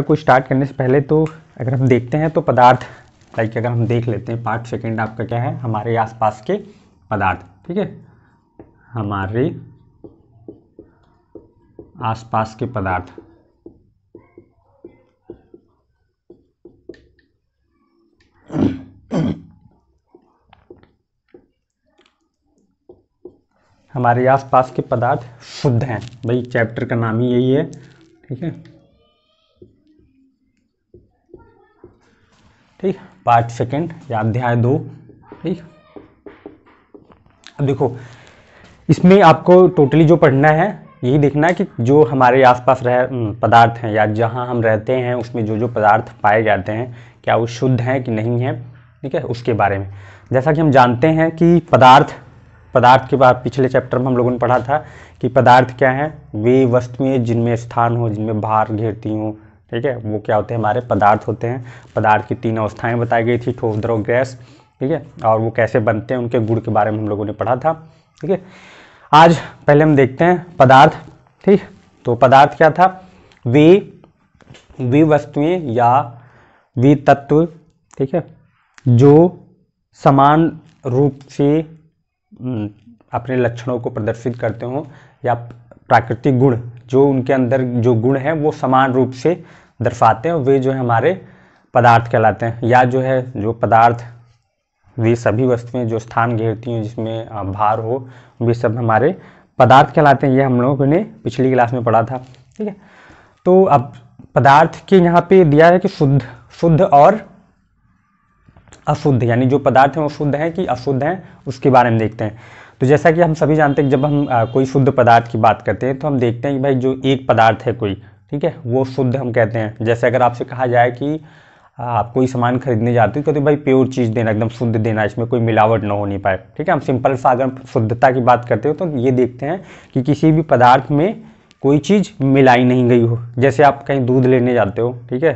Chapter को start करने से पहले तो अगर हम देखते हैं तो पदार्थ, लाइक अगर हम देख लेते हैं पार्ट सेकंड आपका क्या है, हमारे आसपास के पदार्थ, ठीक है, हमारे आसपास के पदार्थ। हमारे आसपास के पदार्थ शुद्ध हैं, भाई चैप्टर का नाम ही यही है, ठीक है, ठीक, पार्ट सेकंड या अध्याय 2, ठीक। अब देखो इसमें आपको टोटली जो पढ़ना है यही देखना है कि जो हमारे आसपास पदार्थ हैं या जहां हम रहते हैं उसमें जो जो पदार्थ पाए जाते हैं क्या वो शुद्ध हैं कि नहीं है, ठीक है, उसके बारे में। जैसा कि हम जानते हैं कि पदार्थ के बाद पिछले चैप्टर में हम लोगों ने पढ़ा था कि पदार्थ क्या है, वे वस्तुएं जिनमें स्थान हो, जिनमें भार घेरती हों, ठीक है, वो क्या होते हैं, हमारे पदार्थ होते हैं। पदार्थ की 3 अवस्थाएं बताई गई थी, ठोस, द्रव, गैस, ठीक है, और वो कैसे बनते हैं, उनके गुण के बारे में हम लोगों ने पढ़ा था, ठीक है। आज पहले हम देखते हैं पदार्थ, ठीक। तो पदार्थ क्या था, वे वस्तुएं या वे तत्व, ठीक है, जो समान रूप से अपने लक्षणों को प्रदर्शित करते हों या प्राकृतिक गुण, जो उनके अंदर जो गुण है वो समान रूप से दर्शाते हैं, वे जो है हमारे पदार्थ कहलाते हैं। या जो है जो पदार्थ, वे सभी वस्तुएं जो स्थान घेरती हैं जिसमें भार हो, वे सब हमारे पदार्थ कहलाते हैं। ये हम लोगों ने पिछली क्लास में पढ़ा था, ठीक है। तो अब पदार्थ के यहाँ पे दिया है कि शुद्ध और अशुद्ध, यानी जो पदार्थ हैं वो शुद्ध हैं कि अशुद्ध हैं उसके बारे में देखते हैं। तो जैसा कि हम सभी जानते हैं जब हम कोई शुद्ध पदार्थ की बात करते हैं तो हम देखते हैं कि भाई जो एक पदार्थ है कोई, ठीक है, वो शुद्ध हम कहते हैं। जैसे अगर आपसे कहा जाए कि आप कोई सामान खरीदने जाते हो, कहते भाई प्योर चीज़ देना, एकदम शुद्ध देना, इसमें कोई मिलावट ना होनी पाए, ठीक है। हम सिंपल सा अगर शुद्धता की बात करते हो तो ये देखते हैं कि किसी भी पदार्थ में कोई चीज़ मिलाई नहीं गई हो। जैसे आप कहीं दूध लेने जाते हो, ठीक है,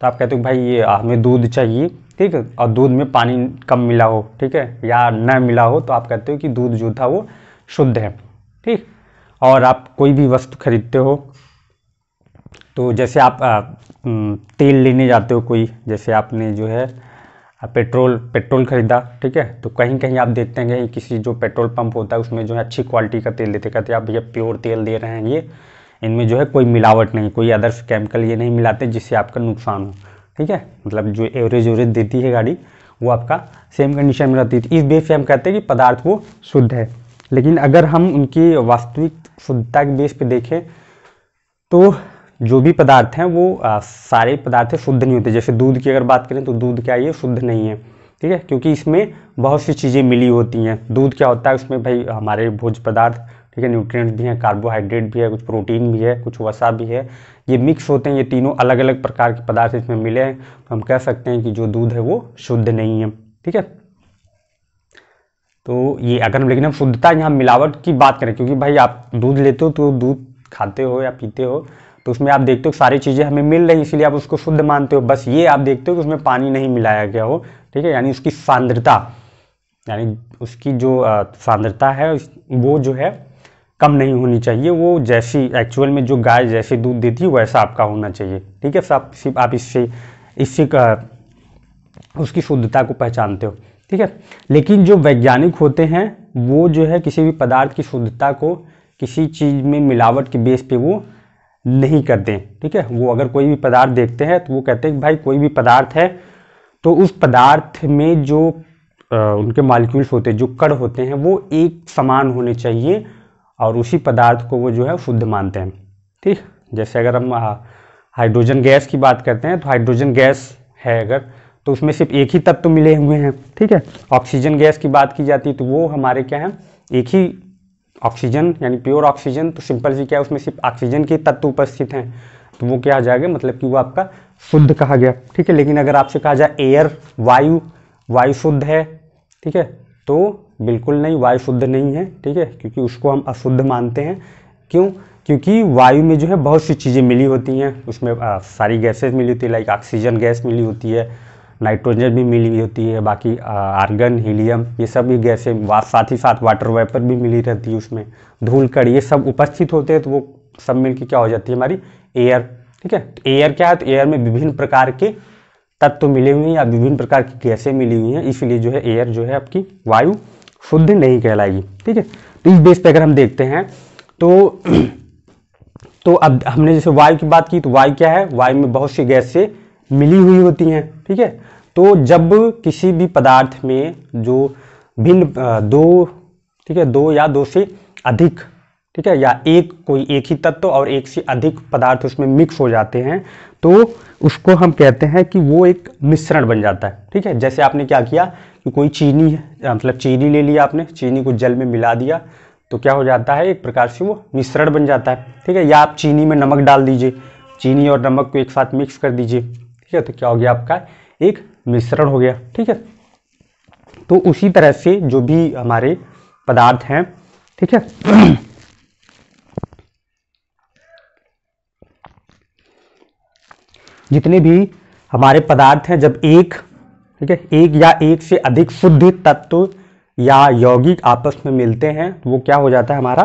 तो आप कहते हो भाई ये हमें दूध चाहिए, ठीक है, और दूध में पानी कम मिला हो, ठीक है, या ना मिला हो, तो आप कहते हो कि दूध जो था वो शुद्ध है, ठीक। और आप कोई भी वस्तु खरीदते हो, तो जैसे आप तेल लेने जाते हो कोई, जैसे आपने जो है पेट्रोल ख़रीदा, ठीक है, तो कहीं कहीं आप देखते हैं कि किसी जो पेट्रोल पंप होता है उसमें जो है अच्छी क्वालिटी का तेल देते, कहते हैं आप भैया प्योर तेल दे रहे हैं, ये इनमें जो है कोई मिलावट नहीं, कोई अदर्स केमिकल ये नहीं मिलाते जिससे आपका नुकसान हो, ठीक है। मतलब जो एवरेज देती है गाड़ी वो आपका सेम कंडीशन में रहती है। इस बेस पे हम कहते हैं कि पदार्थ वो शुद्ध है। लेकिन अगर हम उनकी वास्तविक शुद्धता के बेस पे देखें तो जो भी पदार्थ हैं वो सारे पदार्थ शुद्ध नहीं होते। जैसे दूध की अगर बात करें तो दूध क्या ये शुद्ध नहीं है, ठीक है, क्योंकि इसमें बहुत सी चीज़ें मिली होती हैं। दूध क्या होता है, उसमें भाई हमारे भोज्य पदार्थ, ठीक है, न्यूट्रिएंट्स भी हैं, कार्बोहाइड्रेट भी है, कुछ प्रोटीन भी है, कुछ वसा भी है, ये मिक्स होते हैं, ये तीनों अलग अलग प्रकार के पदार्थ इसमें मिले हैं। तो हम कह सकते हैं कि जो दूध है वो शुद्ध नहीं है, ठीक है। तो ये अगर हम, लेकिन हम शुद्धता यहाँ मिलावट की बात करें, क्योंकि भाई आप दूध लेते हो तो दूध खाते हो या पीते हो तो उसमें आप देखते हो सारी चीज़ें हमें मिल रही, इसलिए आप उसको शुद्ध मानते हो। बस ये आप देखते हो कि उसमें पानी नहीं मिलाया गया हो, ठीक है, यानी उसकी सांद्रता, यानी उसकी जो सांद्रता है वो जो है कम नहीं होनी चाहिए, वो जैसी एक्चुअल में जो गाय जैसे दूध देती है वैसा आपका होना चाहिए, ठीक है। सिर्फ आप इससे उसकी शुद्धता को पहचानते हो, ठीक है। लेकिन जो वैज्ञानिक होते हैं वो जो है किसी भी पदार्थ की शुद्धता को किसी चीज़ में मिलावट के बेस पे वो नहीं करते, ठीक है। वो अगर कोई भी पदार्थ देखते हैं तो वो कहते हैं कि भाई कोई भी पदार्थ है तो उस पदार्थ में जो उनके मॉलिक्यूल्स होते हैं, जो कण होते हैं, वो एक समान होने चाहिए और उसी पदार्थ को वो जो है शुद्ध मानते हैं, ठीक। जैसे अगर हम हाइड्रोजन गैस की बात करते हैं तो हाइड्रोजन गैस है अगर, तो उसमें सिर्फ एक ही तत्व मिले हुए हैं, ठीक है। ऑक्सीजन गैस की बात की जाती है तो वो हमारे क्या है, एक ही ऑक्सीजन, यानी प्योर ऑक्सीजन, तो सिंपल सी क्या है, उसमें सिर्फ ऑक्सीजन के तत्व उपस्थित हैं, तो वो क्या आ जाएगा, मतलब कि वो आपका शुद्ध कहा गया, ठीक है। लेकिन अगर आपसे कहा जाए एयर, वायु शुद्ध है, ठीक है, तो बिल्कुल नहीं, वायु शुद्ध नहीं है, ठीक है, क्योंकि उसको हम अशुद्ध मानते हैं। क्यों? क्योंकि वायु में जो है बहुत सी चीज़ें मिली होती हैं, उसमें सारी गैसेस मिली होती है, लाइक ऑक्सीजन गैस मिली होती है, नाइट्रोजन भी मिली होती है, बाकी आर्गन, हीलियम, ये सब भी गैसें, साथ ही साथ वाटर वेपर भी मिली रहती है, उसमें धूल कण, ये सब उपस्थित होते हैं, तो वो सब मिलकर क्या हो जाती है हमारी एयर, ठीक है। तो एयर क्या है, तो एयर में विभिन्न प्रकार के तत्व मिले हुए हैं या विभिन्न प्रकार की गैसें मिली हुई हैं, इसलिए जो है एयर जो है आपकी वायु शुद्ध नहीं कहलाएगी। ठीक है, तो इस बेस पे अगर हम देखते हैं तो अब हमने जैसे वायु की बात की, तो वायु क्या है, वायु में बहुत सी गैसें मिली हुई होती हैं। ठीक है, तो जब किसी भी पदार्थ में जो भिन्न दो या दो से अधिक, ठीक है, या एक ही तत्व और एक से अधिक पदार्थ उसमें मिक्स हो जाते हैं तो उसको हम कहते हैं कि वो एक मिश्रण बन जाता है। ठीक है, जैसे आपने क्या किया कि कोई चीनी है, मतलब चीनी ले लिया आपने, चीनी को जल में मिला दिया तो क्या हो जाता है, एक प्रकार से वो मिश्रण बन जाता है। ठीक है, या आप चीनी में नमक डाल दीजिए, चीनी और नमक को एक साथ मिक्स कर दीजिए, ठीक है, तो क्या हो गया आपका एक मिश्रण हो गया। ठीक है, तो उसी तरह से जो भी हमारे पदार्थ हैं, ठीक है, जितने भी हमारे पदार्थ हैं, जब एक, ठीक है, एक या एक से अधिक शुद्ध तत्व या यौगिक आपस में मिलते हैं तो वो क्या हो जाता है, हमारा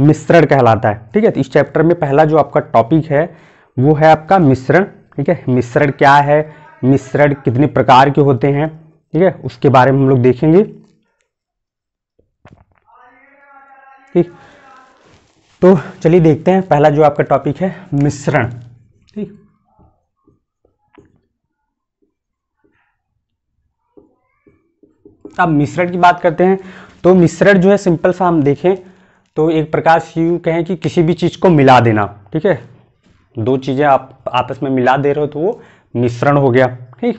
मिश्रण कहलाता है। ठीक है, तो इस चैप्टर में पहला जो आपका टॉपिक है वो है आपका मिश्रण। ठीक है, मिश्रण क्या है, मिश्रण कितने प्रकार के होते हैं, ठीक है, उसके बारे में हम लोग देखेंगे। ठीक, तो चलिए देखते हैं, पहला जो आपका टॉपिक है मिश्रण। ठीक, अब मिश्रण की बात करते हैं तो मिश्रण जो है सिंपल सा हम देखें तो एक प्रकार से यूँ कहें कि किसी भी चीज़ को मिला देना। ठीक है, दो चीज़ें आप आपस में मिला दे रहे हो तो वो मिश्रण हो गया। ठीक,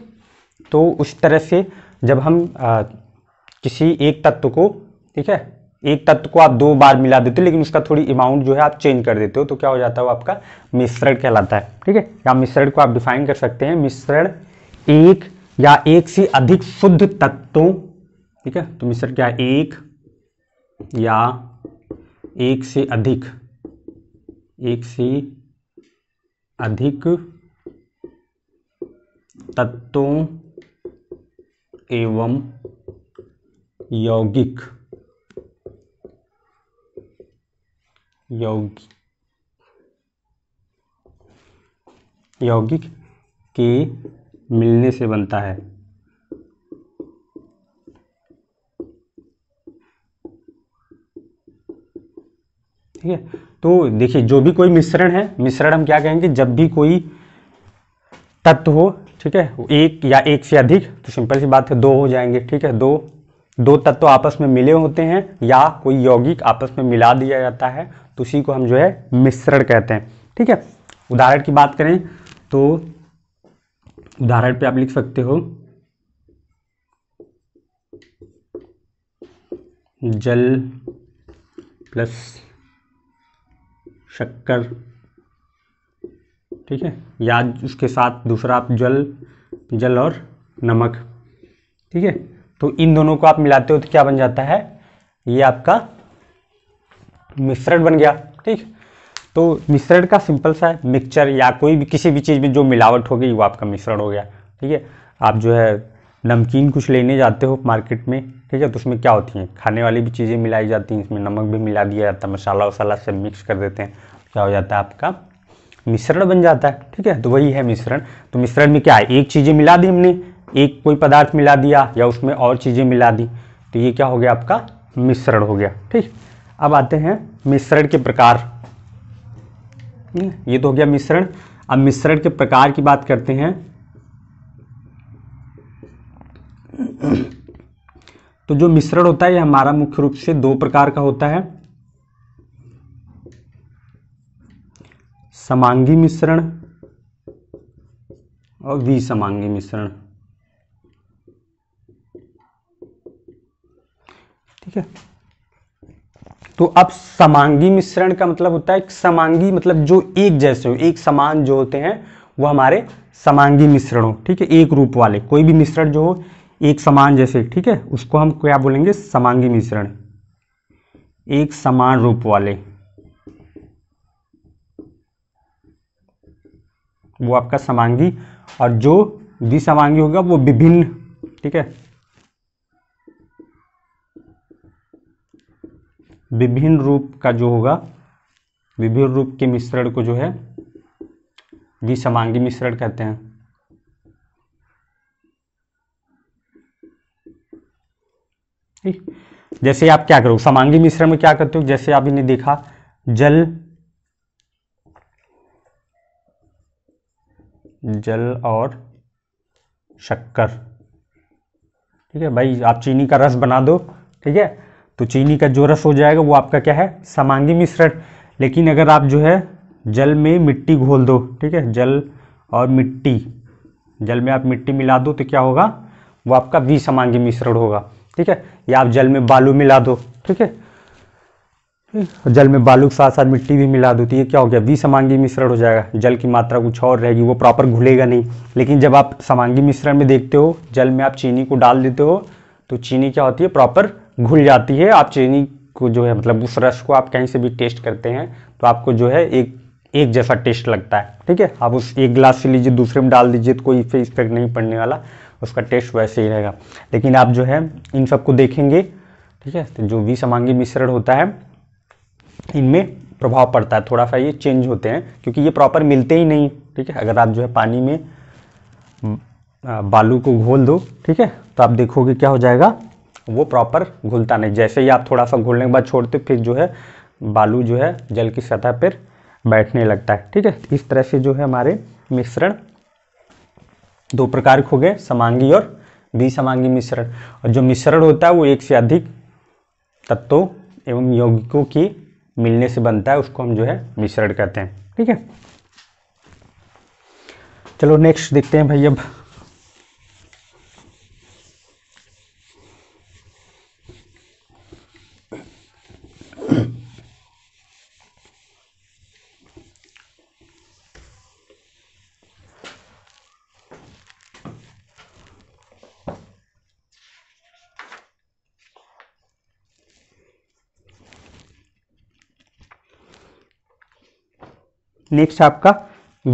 तो उस तरह से जब हम किसी एक तत्व को, ठीक है, एक तत्व को आप दो बार मिला देते हो लेकिन उसका थोड़ी अमाउंट जो है आप चेंज कर देते हो तो क्या हो जाता है, वो आपका मिश्रण कहलाता है। ठीक है, या मिश्रण को आप डिफाइन कर सकते हैं, मिश्रण एक या एक से अधिक शुद्ध तत्वों, ठीक है, तो मिश्रण क्या है, एक या एक से अधिक तत्वों एवं यौगिक के मिलने से बनता है। ठीक है, तो देखिए जो भी कोई मिश्रण है, मिश्रण हम क्या कहेंगे, जब भी कोई तत्व हो, ठीक है, एक या एक से अधिक, तो सिंपल सी बात है दो हो जाएंगे। ठीक है, दो तत्व आपस में मिले होते हैं या कोई यौगिक आपस में मिला दिया जाता है तो उसी को हम जो है मिश्रण कहते हैं। ठीक है, उदाहरण की बात करें तो उदाहरण पे आप लिख सकते हो जल प्लस शक्कर, ठीक है, या उसके साथ दूसरा आप जल और नमक, ठीक है, तो इन दोनों को आप मिलाते हो तो क्या बन जाता है, ये आपका मिश्रण बन गया। ठीक, तो मिश्रण का सिंपल सा है, मिक्सचर या कोई भी किसी भी चीज़ में जो मिलावट हो गई वो आपका मिश्रण हो गया। ठीक है, आप जो है नमकीन कुछ लेने जाते हो मार्केट में, ठीक है, तो उसमें क्या होती हैं, खाने वाली भी चीज़ें मिलाई जाती हैं, इसमें नमक भी मिला दिया जाता है, मसाला वसाला सब मिक्स कर देते हैं, क्या हो जाता है आपका मिश्रण बन जाता है। ठीक है, तो वही है मिश्रण। तो मिश्रण में क्या है, एक चीज़ें मिला दी हमने, एक कोई पदार्थ मिला दिया या उसमें और चीज़ें मिला दी, तो ये क्या हो गया आपका मिश्रण हो गया। ठीक, अब आते हैं मिश्रण के प्रकार, ये तो हो गया मिश्रण। अब मिश्रण के प्रकार की बात करते हैं तो जो मिश्रण होता है ये हमारा मुख्य रूप से दो प्रकार का होता है, समांगी मिश्रण और विसमांगी मिश्रण। ठीक है, तो अब समांगी मिश्रण का मतलब होता है, समांगी मतलब जो एक जैसे हो, एक समान जो होते हैं वो हमारे समांगी मिश्रण हो। ठीक है, एक रूप वाले कोई भी मिश्रण जो हो एक समान जैसे, ठीक है, उसको हम क्या बोलेंगे, समांगी मिश्रण, एक समान रूप वाले, वो आपका समांगी, और जो विसमांगी होगा वो विभिन्न, ठीक है, विभिन्न रूप का जो होगा, विभिन्न रूप के मिश्रण को जो है विषमांगी मिश्रण कहते हैं। ठीक, जैसे आप क्या करो समांगी मिश्रण में क्या करते हो, जैसे आप इन्हें देखा जल और शक्कर, ठीक है भाई, आप चीनी का रस बना दो, ठीक है, तो चीनी का जो रस हो जाएगा वो आपका क्या है, समांगी मिश्रण। लेकिन अगर आप जो है जल में मिट्टी घोल दो, ठीक है, जल और मिट्टी, जल में आप मिट्टी मिला दो तो क्या होगा, वो आपका विषमांगी मिश्रण होगा, ठीक है। या आप जल में बालू मिला दो, ठीक है, जल में बालू के साथ साथ मिट्टी भी मिला दो तो ये क्या हो गया, विषमांगी मिश्रण हो जाएगा। जल की मात्रा कुछ और रहेगी, वो प्रॉपर घुलेगा नहीं। लेकिन जब आप समांगी मिश्रण में देखते हो, जल में आप चीनी को डाल देते हो तो चीनी क्या होती है, प्रॉपर घुल जाती है। आप चीनी को जो है मतलब उस रस को आप कहीं से भी टेस्ट करते हैं तो आपको जो है एक जैसा टेस्ट लगता है, ठीक है। आप उस एक गिलास से लीजिए दूसरे में डाल दीजिए तो कोई इफेक्ट नहीं पड़ने वाला, उसका टेस्ट वैसे ही रहेगा। लेकिन आप जो है इन सबको देखेंगे, ठीक है, तो जो विषमांगी मिश्रण होता है इनमें प्रभाव पड़ता है, थोड़ा सा ये चेंज होते हैं क्योंकि ये प्रॉपर मिलते ही नहीं, ठीक है। अगर आप जो है पानी में बालू को घोल दो, ठीक है, तो आप देखोगे क्या हो जाएगा, वो प्रॉपर घुलता नहीं। जैसे ही आप थोड़ा सा घोलने के बाद छोड़ते फिर जो है बालू जो है जल की सतह पर बैठने लगता है, ठीक है। इस तरह से जो है हमारे मिश्रण दो प्रकार के हो गए, समांगी और विषमांगी मिश्रण। और जो मिश्रण होता है वो एक से अधिक तत्वों एवं यौगिकों की मिलने से बनता है, उसको हम जो है मिश्रण कहते हैं, ठीक है। चलो नेक्स्ट देखते हैं भाई। अब नेक्स्ट आपका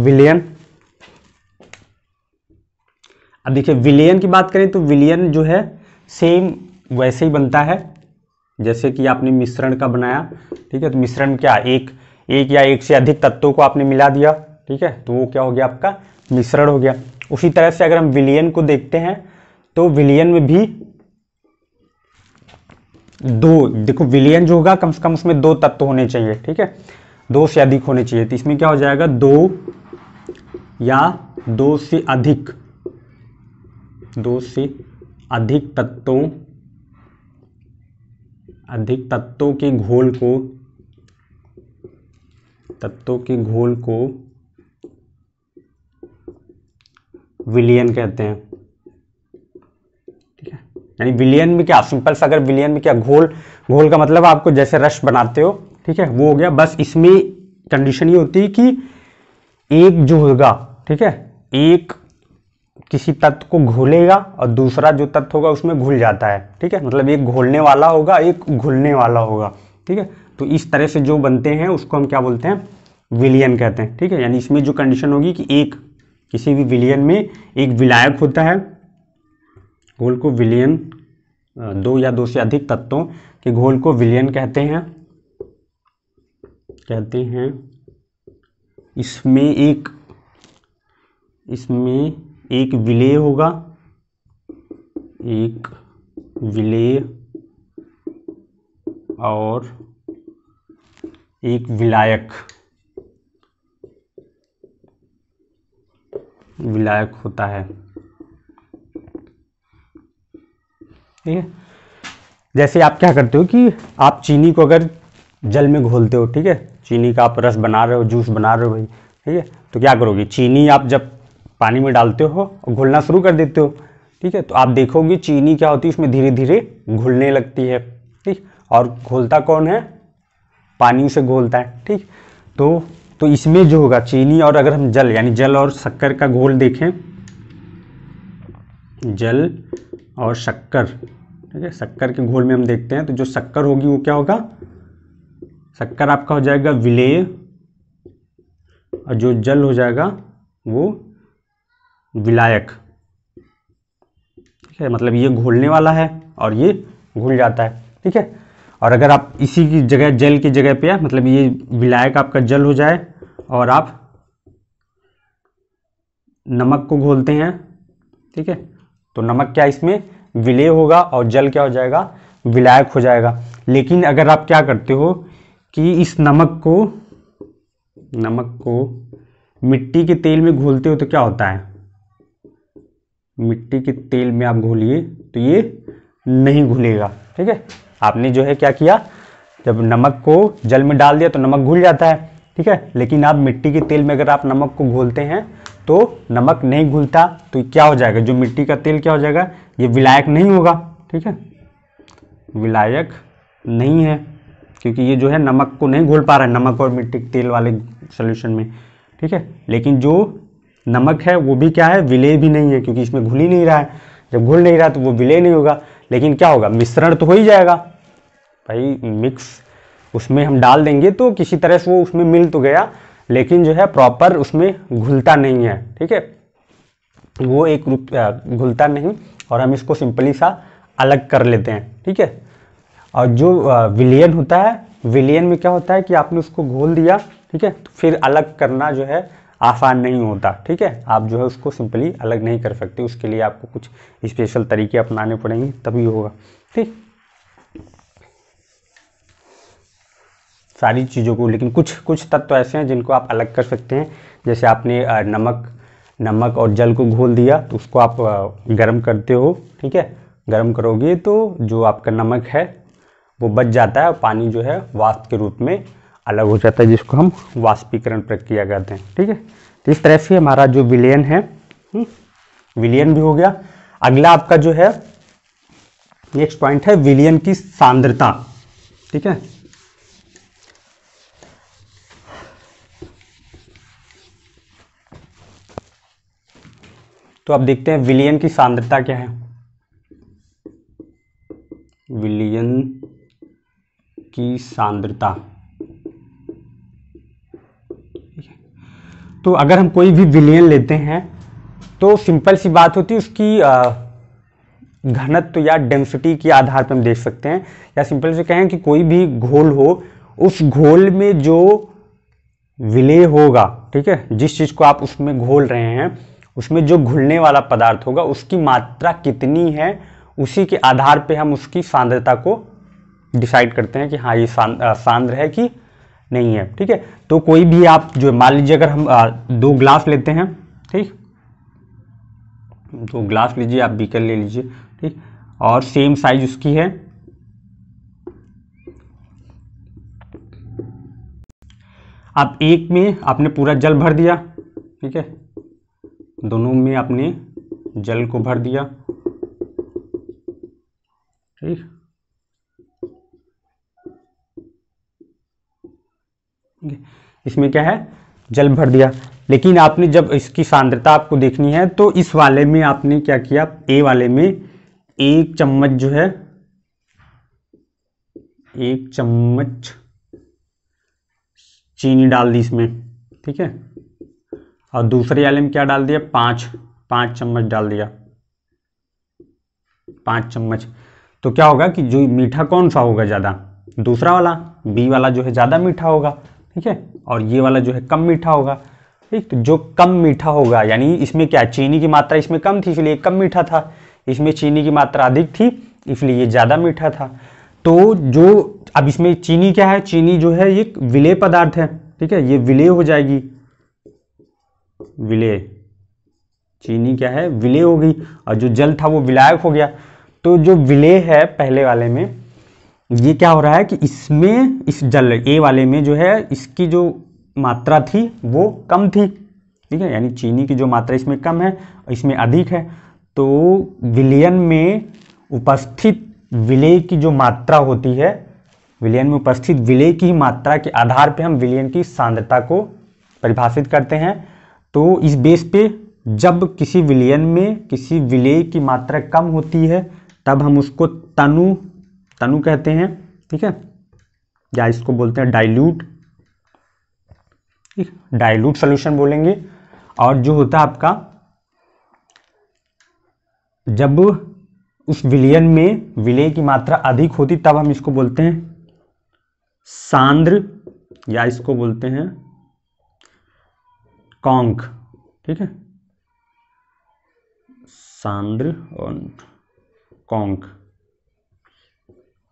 विलयन। अब देखिए विलयन की बात करें तो विलयन जो है सेम वैसे ही बनता है जैसे कि आपने मिश्रण का बनाया, ठीक है। तो मिश्रण क्या एक या एक से अधिक तत्वों को आपने मिला दिया, ठीक है, तो वो क्या हो गया आपका मिश्रण हो गया। उसी तरह से अगर हम विलयन को देखते हैं तो विलयन में भी देखो विलयन जो होगा कम से कम उसमें दो तत्व होने चाहिए, ठीक है, दो से अधिक होने चाहिए। तो इसमें क्या हो जाएगा, दो से अधिक तत्वों के घोल को विलयन कहते हैं, ठीक है। यानी विलयन में क्या सिंपल सा, अगर विलयन में क्या घोल का मतलब आपको जैसे रस बनाते हो, ठीक है, वो हो गया। बस इसमें कंडीशन ये होती है कि एक जो होगा, ठीक है, एक किसी तत्व को घोलेगा और दूसरा जो तत्व होगा उसमें घुल जाता है, ठीक है, मतलब एक घोलने वाला होगा एक घुलने वाला होगा, ठीक है। तो इस तरह से जो बनते हैं उसको हम क्या बोलते हैं, विलयन कहते हैं, ठीक है। यानी इसमें जो कंडीशन होगी कि एक किसी भी विलयन में एक विलायक होता है, घोल को विलयन, दो या दो से अधिक तत्वों के घोल को विलयन कहते हैं। इसमें एक विलेय होगा, एक विलेय और एक विलायक होता है, ठीक है। जैसे आप क्या करते हो कि आप चीनी को अगर जल में घोलते हो, ठीक है, चीनी का आप रस बना रहे हो, जूस बना रहे हो भाई, ठीक है, तो क्या करोगे, चीनी आप जब पानी में डालते हो और घुलना शुरू कर देते हो, ठीक है, तो आप देखोगे चीनी क्या होती है उसमें धीरे धीरे घुलने लगती है, ठीक। और घोलता कौन है, पानी से घोलता है, ठीक। तो इसमें जो होगा चीनी और अगर हम जल यानी जल और शक्कर का घोल देखें, जल और शक्कर, ठीक है, शक्कर के घोल में हम देखते हैं तो जो शक्कर होगी वो क्या होगा, शक्कर आपका हो जाएगा विलेय और जो जल हो जाएगा वो विलायक, ठीक है, मतलब ये घोलने वाला है और ये घुल जाता है, ठीक है। और अगर आप इसी की जगह जल की जगह पे मतलब ये विलायक आपका जल हो जाए और आप नमक को घोलते हैं, ठीक है। तो नमक क्या इसमें विलय होगा और जल क्या हो जाएगा, विलायक हो जाएगा। लेकिन अगर आप क्या करते हो कि इस नमक को मिट्टी के तेल में घोलते हो तो क्या होता है, मिट्टी के तेल में आप घोलिए तो ये नहीं घुलेगा, ठीक है। आपने जो है क्या किया, जब नमक को जल में डाल दिया तो नमक घुल जाता है, ठीक है। लेकिन आप मिट्टी के तेल में अगर आप नमक को घोलते हैं तो नमक नहीं घुलता, तो क्या हो जाएगा, जो मिट्टी का तेल क्या हो जाएगा, ये विलायक नहीं होगा, ठीक है, विलायक नहीं है, क्योंकि ये जो है नमक को नहीं घोल पा रहा है, नमक और मिट्टी के तेल वाले सॉल्यूशन में, ठीक है। लेकिन जो नमक है वो भी क्या है, विलय भी नहीं है, क्योंकि इसमें घुल ही नहीं रहा है। जब घुल नहीं रहा तो वो विलय नहीं होगा, लेकिन क्या होगा, मिश्रण तो हो ही जाएगा भाई, मिक्स उसमें हम डाल देंगे तो किसी तरह से वो उसमें मिल तो गया, लेकिन जो है प्रॉपर उसमें घुलता नहीं है, ठीक है, वो एक रूप घुलता नहीं, और हम इसको सिंपली सा अलग कर लेते हैं, ठीक है। और जो विलयन होता है, विलयन में क्या होता है कि आपने उसको घोल दिया, ठीक है, तो फिर अलग करना जो है आसान नहीं होता, ठीक है। आप जो है उसको सिंपली अलग नहीं कर सकते, उसके लिए आपको कुछ स्पेशल तरीके अपनाने पड़ेंगे तभी होगा, ठीक। सारी चीज़ों को, लेकिन कुछ तत्व ऐसे हैं जिनको आप अलग कर सकते हैं। जैसे आपने नमक और जल को घोल दिया तो उसको आप गर्म करते हो, ठीक है, गर्म करोगे तो जो आपका नमक है वो बच जाता है और पानी जो है वाष्प के रूप में अलग हो जाता है, जिसको हम वाष्पीकरण प्रक्रिया कहते हैं, ठीक है। तो इस तरह से हमारा जो विलयन है, विलयन भी हो गया। अगला आपका जो है नेक्स्ट पॉइंट है विलयन की सांद्रता, ठीक है। तो आप देखते हैं विलयन की सांद्रता क्या है, विलयन की सांद्रता। तो अगर हम कोई भी विलयन लेते हैं तो सिंपल सी बात होती है, उसकी घनत्व या डेंसिटी के आधार पर हम देख सकते हैं, या सिंपल से कहें कि कोई भी घोल हो, उस घोल में जो विलय होगा, ठीक है, जिस चीज़ को आप उसमें घोल रहे हैं, उसमें जो घुलने वाला पदार्थ होगा उसकी मात्रा कितनी है, उसी के आधार पे हम उसकी सांद्रता को डिसाइड करते हैं कि हाँ ये सांद्र है कि नहीं है, ठीक है। तो कोई भी आप जो मान लीजिए, अगर हम दो ग्लास लेते हैं, ठीक, दो ग्लास लीजिए, आप बीकर ले लीजिए, ठीक, और सेम साइज उसकी है, आप एक में आपने पूरा जल भर दिया, ठीक है, दोनों में आपने जल को भर दिया, ठीक, इसमें क्या है, जल भर दिया। लेकिन आपने जब इसकी सांद्रता आपको देखनी है तो इस वाले में आपने क्या किया, ए वाले में एक चम्मच जो है, एक चम्मच चीनी डाल दी इसमें, ठीक है, और दूसरे वाले में क्या डाल दिया, पाँच चम्मच डाल दिया, 5 चम्मच। तो क्या होगा कि जो मीठा कौन सा होगा ज़्यादा, दूसरा वाला, बी वाला जो है ज़्यादा मीठा होगा, ठीक है, और ये वाला जो है कम मीठा होगा, ठीक। तो जो कम मीठा होगा, यानी इसमें क्या, चीनी की मात्रा इसमें कम थी इसलिए कम मीठा था, इसमें चीनी की मात्रा अधिक थी इसलिए ये ज़्यादा मीठा था। तो जो अब इसमें चीनी क्या है, चीनी जो है ये विलेय पदार्थ है, ठीक है, ये विलेय हो जाएगी, विलेय, चीनी क्या है, विलेय हो गई, और जो जल था वो विलायक हो गया। तो जो विलेय है पहले वाले में, ये क्या हो रहा है कि इसमें, इस जल ए वाले में जो है इसकी जो मात्रा थी वो कम थी, ठीक है, यानी चीनी की जो मात्रा इसमें कम है और इसमें अधिक है। तो विलयन में उपस्थित विलेय की जो मात्रा होती है, विलयन में उपस्थित विलेय की मात्रा के आधार पे हम विलयन की सांद्रता को परिभाषित करते हैं। तो इस बेस पे जब किसी विलयन में किसी विलेय की मात्रा कम होती है तब हम उसको तनु कहते हैं, ठीक है, या इसको बोलते हैं डाइल्यूट सॉल्यूशन बोलेंगे। और जो होता है आपका, जब उस विलयन में विलेय की मात्रा अधिक होती तब हम इसको बोलते हैं सांद्र, या इसको बोलते हैं कॉन्क, ठीक है, सांद्र और कॉन्क।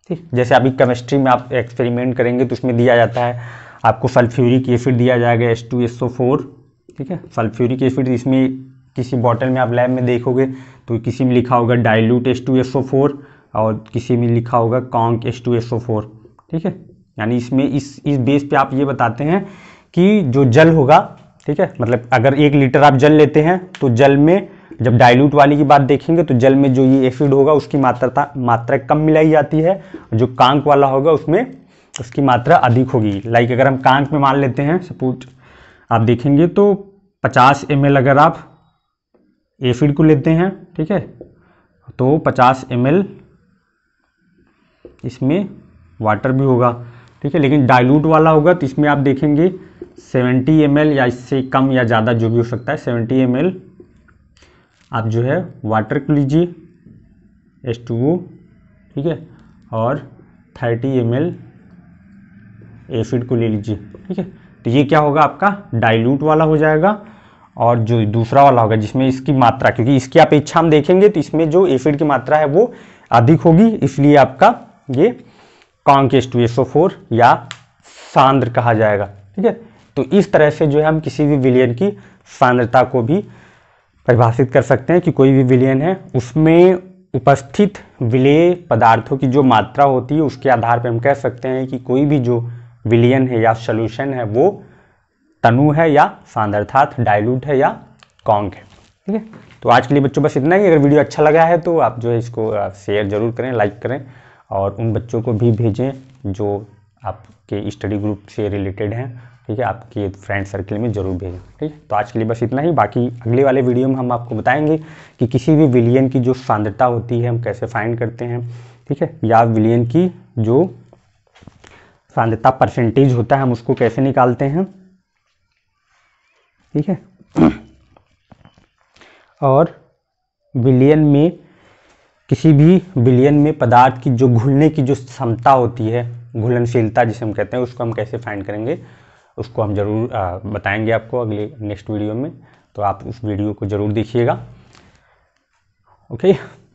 ठीक, जैसे अभी केमिस्ट्री में आप एक्सपेरिमेंट करेंगे तो उसमें दिया जाता है आपको सल्फ्यूरिक एसिड दिया जाएगा H2SO4, ठीक है। सल्फ्यूरिक एसिड इसमें किसी बॉटल में आप लैब में देखोगे तो किसी में लिखा होगा डाइल्यूट H2SO4 और किसी में लिखा होगा कॉन्क H2SO4, ठीक है। यानी इसमें इस बेस पे आप ये बताते हैं कि जो जल होगा, ठीक है, मतलब अगर 1 लीटर आप जल लेते हैं तो जल में जब डाइल्यूट वाली की बात देखेंगे तो जल में जो ये एसिड होगा उसकी मात्रा कम मिलाई जाती है, जो कॉन्क वाला होगा उसमें उसकी मात्रा अधिक होगी। लाइक अगर हम कॉन्क में मान लेते हैं, सपोज आप देखेंगे तो 50 ml अगर आप एसिड को लेते हैं, ठीक है, तो 50 ml इसमें वाटर भी होगा, ठीक है। लेकिन डाइल्यूट वाला होगा तो इसमें आप देखेंगे 70 ml या इससे कम या ज़्यादा जो भी हो सकता है, 70 ml आप जो है वाटर को लीजिए H2O, ठीक है, और 30 ml एसिड को ले लीजिए, ठीक है। तो ये क्या होगा आपका डाइल्यूट वाला हो जाएगा, और जो दूसरा वाला होगा जिसमें इसकी मात्रा, क्योंकि इसकी आप अपेक्षा हम देखेंगे तो इसमें जो एसिड की मात्रा है वो अधिक होगी, इसलिए आपका ये कॉन्क H2SO4 या सांद्र कहा जाएगा, ठीक है। तो इस तरह से जो है हम किसी भी विलयन की सांद्रता को भी परिभाषित कर सकते हैं कि कोई भी विलयन है उसमें उपस्थित विलेय पदार्थों की जो मात्रा होती है उसके आधार पर हम कह सकते हैं कि कोई भी जो विलयन है या सॉल्यूशन है वो तनु है या सांद्र अर्थात डाइल्यूट है या कॉन्क है, ठीक है। तो आज के लिए बच्चों बस इतना ही। अगर वीडियो अच्छा लगा है तो आप जो है इसको शेयर जरूर करें, लाइक करें, और उन बच्चों को भी भेजें जो आपके स्टडी ग्रुप से रिलेटेड हैं, ठीक है, आपके फ्रेंड सर्कल में जरूर भेजें, ठीक है। तो आज के लिए बस इतना ही, बाकी अगले वाले वीडियो में हम आपको बताएंगे कि किसी भी विलयन की जो सांद्रता होती है हम कैसे फाइंड करते हैं, ठीक है, या विलयन की जो सांद्रता परसेंटेज होता है हम उसको कैसे निकालते हैं, ठीक है, और विलयन में किसी भी विलयन में पदार्थ की जो घुलने की जो क्षमता होती है, घुलनशीलता जिसे हम कहते हैं, उसको हम कैसे फाइंड करेंगे उसको हम जरूर बताएंगे आपको अगले नेक्स्ट वीडियो में। तो आप उस वीडियो को जरूर देखिएगा। ओके।